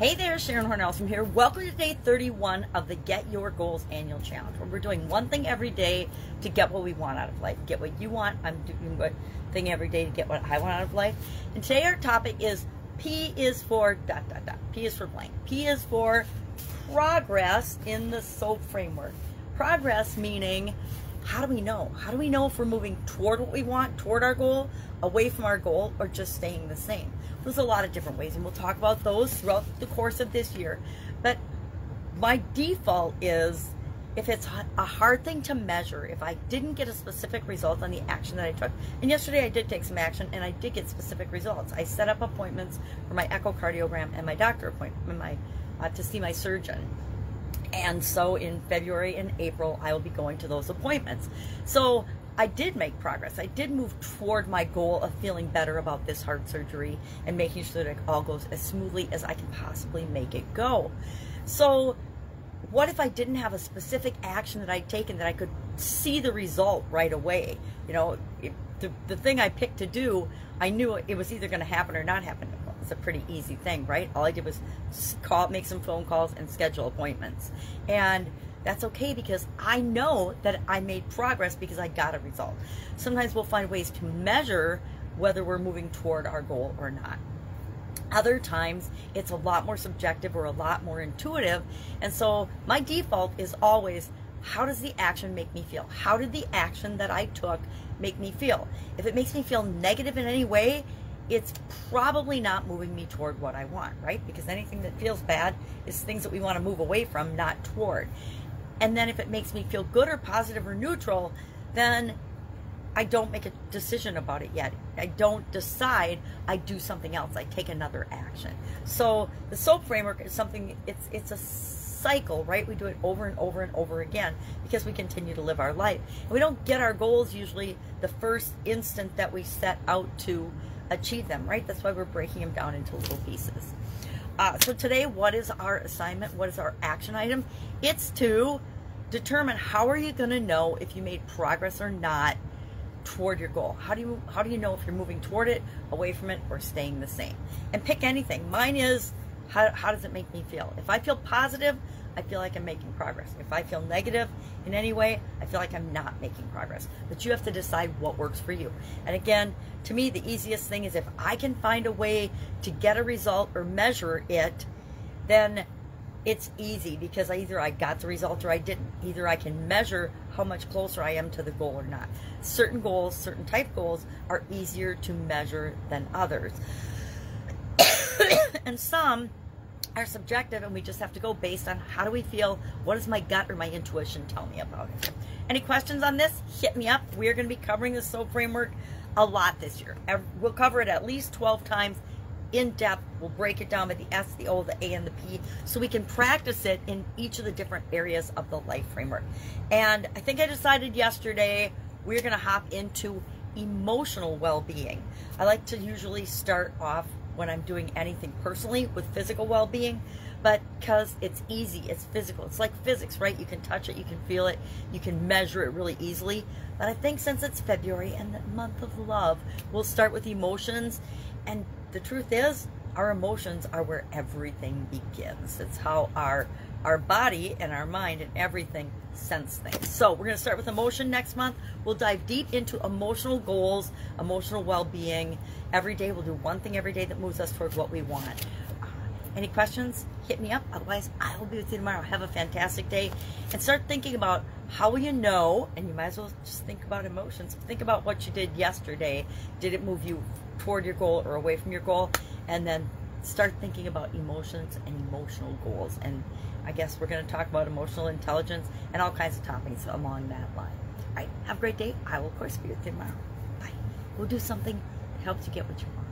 Hey there, Sharon Horne-Ellstrom here. Welcome to day 31 of the Get Your Goals Annual Challenge, where we're doing one thing every day to get what we want out of life. Get what you want. I'm doing one thing every day to get what I want out of life. And today our topic is P is for dot, dot, dot. P is for blank. P is for progress in the SOAP framework. Progress meaning, how do we know? How do we know if we're moving toward what we want, toward our goal, away from our goal, or just staying the same? There's a lot of different ways, and we'll talk about those throughout the course of this year. But my default is, if it's a hard thing to measure, if I didn't get a specific result on the action that I took, and yesterday I did take some action and I did get specific results. I set up appointments for my echocardiogram and my doctor appointment, to see my surgeon. And so in February and April, I will be going to those appointments. So I did make progress. I did move toward my goal of feeling better about this heart surgery and making sure that it all goes as smoothly as I can possibly make it go. So what if I didn't have a specific action that I'd taken that I could see the result right away? You know, the thing I picked to do, I knew it was either going to happen or not happen. It's a pretty easy thing, right? All I did was make some phone calls and schedule appointments. And that's okay, because I know that I made progress because I got a result. Sometimes we'll find ways to measure whether we're moving toward our goal or not. Other times it's a lot more subjective or a lot more intuitive. And so my default is always, how does the action make me feel? How did the action that I took make me feel? If it makes me feel negative in any way, it's probably not moving me toward what I want, right? Because anything that feels bad is things that we want to move away from, not toward. And then if it makes me feel good or positive or neutral, then I don't make a decision about it yet. I don't decide. I do something else. I take another action. So the SOAP framework is something, it's a cycle, right? We do it over and over and over again because we continue to live our life. And we don't get our goals usually the first instant that we set out to achieve them, right? That's why we're breaking them down into little pieces. So today, what is our assignment? What is our action item? It's to determine, how are you going to know if you made progress or not toward your goal? How do you know if you're moving toward it, away from it, or staying the same? And pick anything. Mine is, how does it make me feel? If I feel positive, I feel like I'm making progress. If I feel negative in any way, I feel like I'm not making progress. But you have to decide what works for you. And again, to me, the easiest thing is, if I can find a way to get a result or measure it, then it's easy, because either I got the result or I didn't. Either I can measure how much closer I am to the goal or not. Certain goals, certain type goals, are easier to measure than others. And some are subjective, and we just have to go based on, how do we feel? What does my gut or my intuition tell me about it? Any questions on this? Hit me up. We're going to be covering the SOAP framework a lot this year. We'll cover it at least 12 times in depth. We'll break it down with the S, the O, the A, and the P, so we can practice it in each of the different areas of the life framework. And I think I decided yesterday we're going to hop into emotional well-being. I like to usually start off, when I'm doing anything personally, with physical well-being, but because it's easy, it's physical. It's like physics, right? You can touch it, you can feel it, you can measure it really easily. But I think since it's February and the month of love, we'll start with emotions. And the truth is, our emotions are where everything begins. It's how our body and our mind and everything sense things. So we're going to start with emotion next month. We'll dive deep into emotional goals, emotional well-being. Every day, we'll do one thing every day that moves us toward what we want. Any questions? Hit me up. Otherwise, I will be with you tomorrow. Have a fantastic day. And start thinking about, how will you know? And you might as well just think about emotions. Think about what you did yesterday. Did it move you toward your goal or away from your goal? And then start thinking about emotions and emotional goals. And I guess we're going to talk about emotional intelligence and all kinds of topics along that line. All right, have a great day. I will, of course, be with you tomorrow. Bye. We'll do something that helps you get what you want.